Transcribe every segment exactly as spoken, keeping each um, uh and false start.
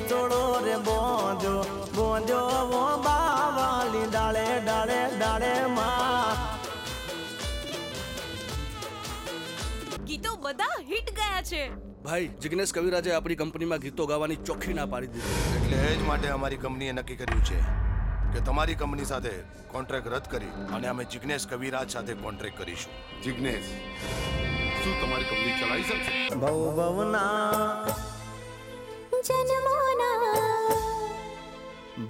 चोड़ो रे बोंजो बोंजो वो बावाली डाले डाले डाले माँ। गीतो बदा हिट गया छे। भाई जिग्नेश कविराजे आपनी कंपनी में गीतों गावानी चोखी ना पाड़ी दी एटले हेज माटे हमारी कंपनीए नक्की कर्युं छे के तमारी कंपनी साथे कॉन्ट्रैक्ट रद्द करी अने अमे जिग्नेश कविराज साथे कॉन्ट्रैक्ट करीशुं। जिग्नेश शुं तमारी कंपनी चलाई शकशे? भव भवना जन्मोना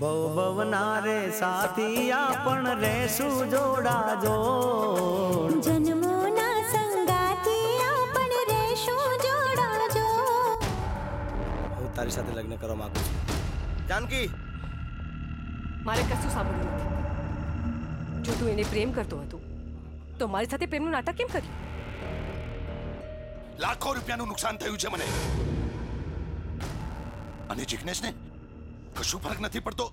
भव भवना रे साथी आपण रहेशु जोड़ा जोड़ जन्मोना संगाती आपण रहेशु जोड़ा जोड़। हूं तारी साथे लग्न करवा मांगु छुं। जानकी मारे कशु सांभळ्युं जो तू एने प्रेम करतो हतो तो मारी साथे प्रेमनु नाटक केम कर्युं? लाखों रुपयानु नुकसान थयुं छे मने अने जिग्नेशने कशु फरक नथी पड़तो।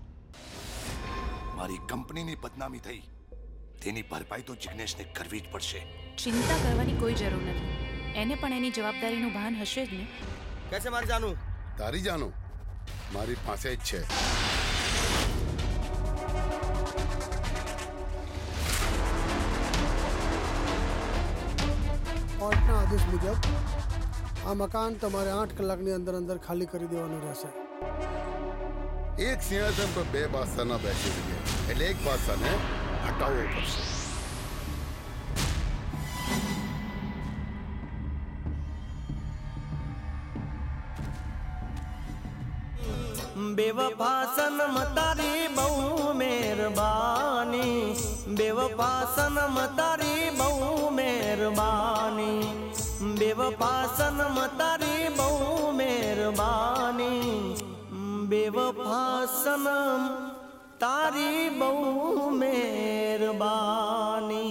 मारी कंपनीनी बदनामी थई तेनी भरपाई तो जिग्नेशने करवी ज पड़शे। चिंता करवानी कोई जरूर नथी एने पण एनी जवाबदारीनु भान हशे ज ने। कैसे मारी जानू? तारी जानू मारी पासे ज छे। कोर्टना आदेश मुजब आ मकान तमारे आठ कलाकनी अंदर अंदर खाली करी देवानुं रहेशे। एक सिंहासन पर बे बादशाह न बैठी सके એટલે એક બાદશાહને હટાવવો પડશે। बेवफा सनम तारी बहु मेहरबानी बेवफा सनम तारी बहु मेहरबानी बेवफा सनम तारी बहु मेहरबानी बेवफा सनम तारी बहु मेहरबानी।